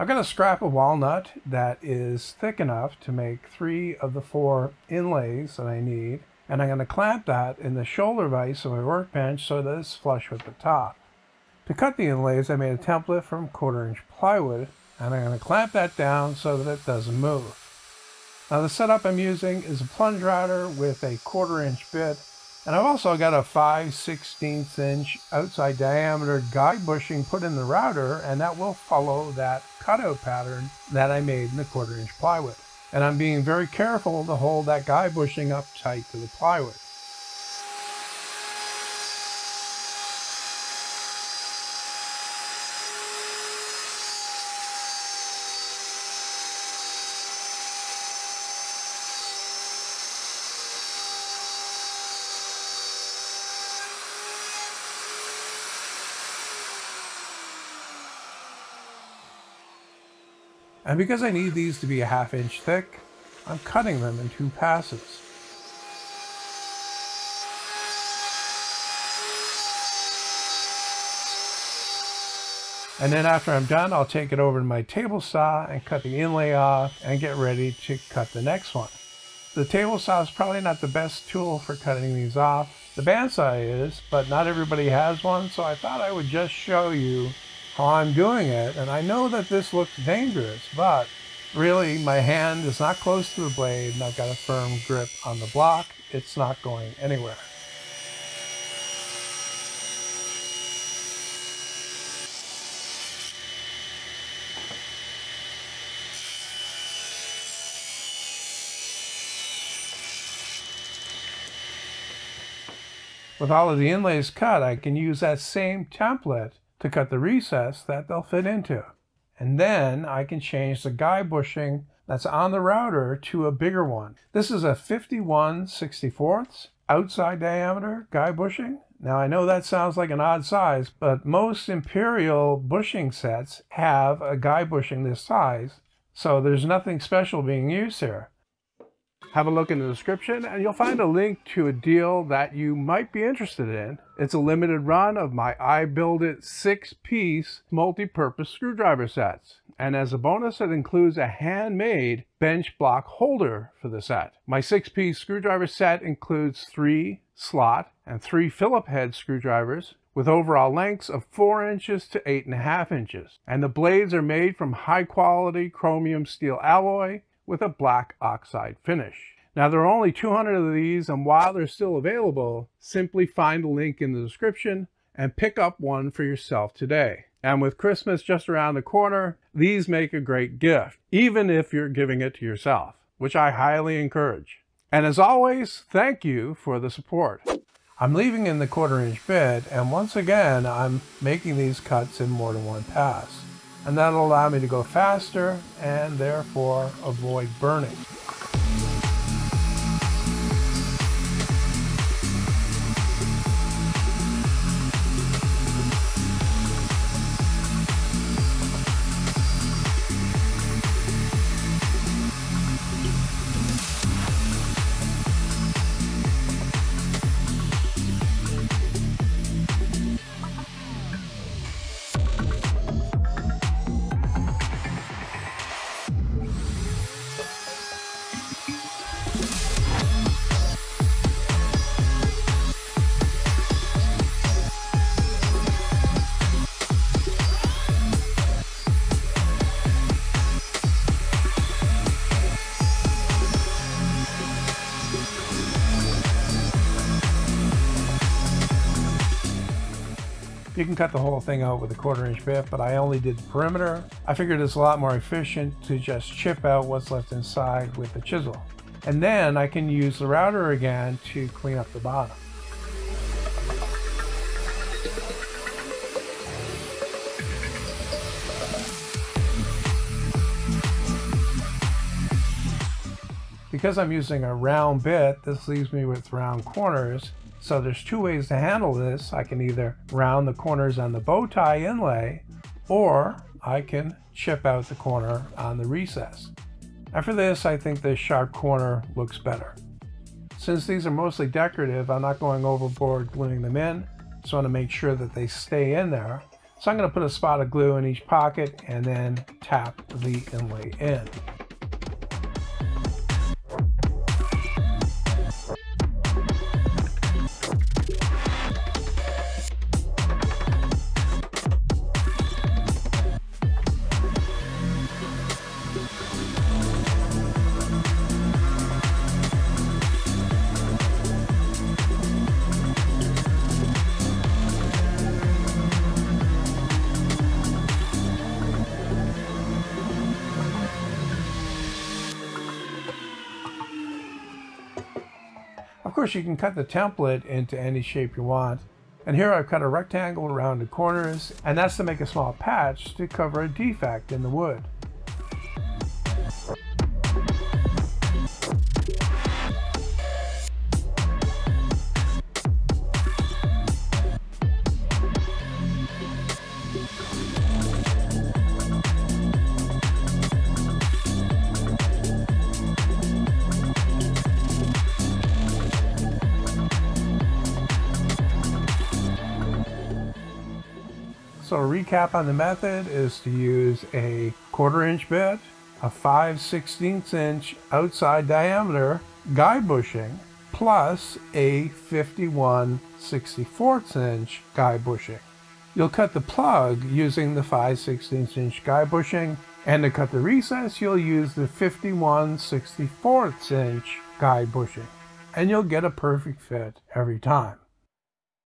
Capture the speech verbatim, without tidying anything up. I've got a scrap of walnut that is thick enough to make three of the four inlays that I need, and I'm going to clamp that in the shoulder vise of my workbench so that it's flush with the top. To cut the inlays, I made a template from quarter inch plywood, and I'm going to clamp that down so that it doesn't move. Now the setup I'm using is a plunge router with a quarter inch bit, and I've also got a five sixteenths inch outside diameter guide bushing put in the router, and that will follow that cutout pattern that I made in the quarter inch plywood. And I'm being very careful to hold that guide bushing up tight to the plywood. And because I need these to be a half inch thick, I'm cutting them in two passes. And then after I'm done, I'll take it over to my table saw and cut the inlay off and get ready to cut the next one. The table saw is probably not the best tool for cutting these off. The bandsaw is, but not everybody has one, so I thought I would just show you how I'm doing it. And I know that this looks dangerous, but really my hand is not close to the blade and I've got a firm grip on the block. It's not going anywhere. With all of the inlays cut, I can use that same template to cut the recess that they'll fit into. And then I can change the guide bushing that's on the router to a bigger one. This is a fifty-one sixty-fourths outside diameter guide bushing. Now I know that sounds like an odd size, but most Imperial bushing sets have a guide bushing this size, so there's nothing special being used here. Have a look in the description and you'll find a link to a deal that you might be interested in. It's a limited run of my I Build It six-piece multi-purpose screwdriver sets. And as a bonus, it includes a handmade bench block holder for the set. My six-piece screwdriver set includes three slot and three Phillips head screwdrivers with overall lengths of four inches to eight and a half inches. And the blades are made from high-quality chromium steel alloy with a black oxide finish. Now there are only two hundred of these, and while they're still available, simply find the link in the description and pick up one for yourself today. And with Christmas just around the corner, these make a great gift, even if you're giving it to yourself, which I highly encourage. And as always, thank you for the support. I'm leaving in the quarter inch bit, and once again, I'm making these cuts in more than one pass. And that'll allow me to go faster and therefore avoid burning. You can cut the whole thing out with a quarter inch bit, but I only did the perimeter. I figured it's a lot more efficient to just chip out what's left inside with the chisel. And then I can use the router again to clean up the bottom. Because I'm using a round bit, this leaves me with round corners. So there's two ways to handle this. I can either round the corners on the bow tie inlay, or I can chip out the corner on the recess. And for this, I think this sharp corner looks better. Since these are mostly decorative, I'm not going overboard gluing them in. Just want to make sure that they stay in there. So I'm going to put a spot of glue in each pocket and then tap the inlay in. Of course, you can cut the template into any shape you want. And here I've cut a rectangle around the corners, and that's to make a small patch to cover a defect in the wood. So a recap on the method is to use a quarter inch bit, a five sixteenths inch outside diameter guy bushing, plus a fifty-one sixty-fourths inch guy bushing. You'll cut the plug using the five sixteenths inch guy bushing, and to cut the recess, you'll use the fifty-one sixty-fourths inch guy bushing, and you'll get a perfect fit every time.